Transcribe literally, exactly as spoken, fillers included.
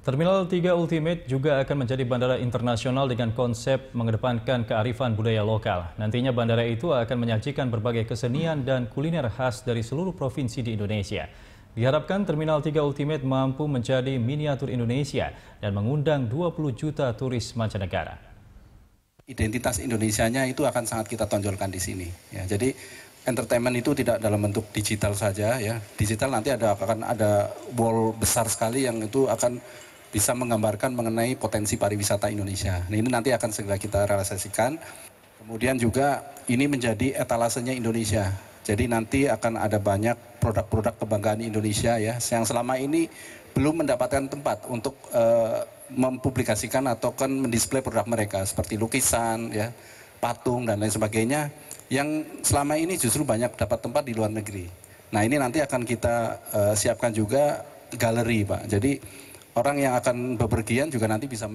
Terminal tiga Ultimate juga akan menjadi bandara internasional dengan konsep mengedepankan kearifan budaya lokal. Nantinya bandara itu akan menyajikan berbagai kesenian dan kuliner khas dari seluruh provinsi di Indonesia. Diharapkan Terminal tiga Ultimate mampu menjadi miniatur Indonesia dan mengundang dua puluh juta turis mancanegara. Identitas Indonesianya itu akan sangat kita tonjolkan di sini. Ya, jadi entertainment itu tidak dalam bentuk digital saja, ya. Digital nanti ada akan ada wall besar sekali yang itu akan bisa menggambarkan mengenai potensi pariwisata Indonesia. Nah, ini nanti akan segera kita realisasikan. Kemudian juga ini menjadi etalasenya Indonesia. Jadi nanti akan ada banyak produk-produk kebanggaan Indonesia, ya, yang selama ini belum mendapatkan tempat untuk uh, mempublikasikan atau kan mendisplay produk mereka seperti lukisan, ya, patung dan lain sebagainya yang selama ini justru banyak dapat tempat di luar negeri. Nah, ini nanti akan kita uh, siapkan juga galeri, Pak. Jadi orang yang akan bepergian juga nanti bisa